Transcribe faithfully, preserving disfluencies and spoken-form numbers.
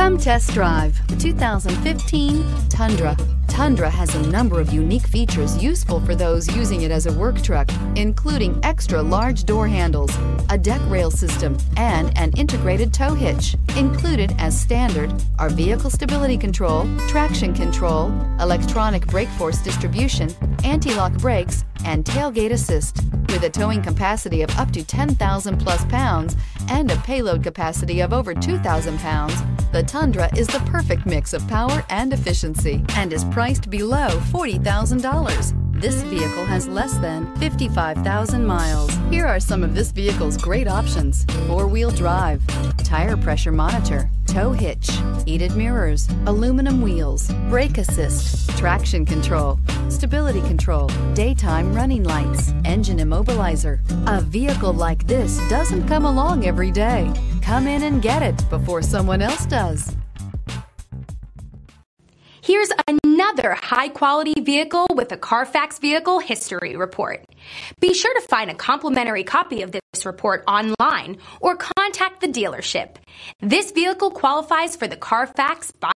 Come test drive the two thousand fifteen Tundra. Tundra has a number of unique features useful for those using it as a work truck, including extra large door handles, a deck rail system, and an integrated tow hitch. Included as standard are vehicle stability control, traction control, electronic brake force distribution, anti-lock brakes, and tailgate assist. With a towing capacity of up to ten thousand plus pounds and a payload capacity of over two thousand pounds, the Tundra is the perfect mix of power and efficiency and is priced below forty thousand dollars. This vehicle has less than fifty-five thousand miles. Here are some of this vehicle's great options: four-wheel drive, tire pressure monitor, tow hitch, heated mirrors, aluminum wheels, brake assist, traction control, stability control, daytime running lights, engine immobilizer. A vehicle like this doesn't come along every day. Come in and get it before someone else does. Here's another high-quality vehicle with a Carfax Vehicle History Report. Be sure to find a complimentary copy of this report online or contact the dealership. This vehicle qualifies for the Carfax Buy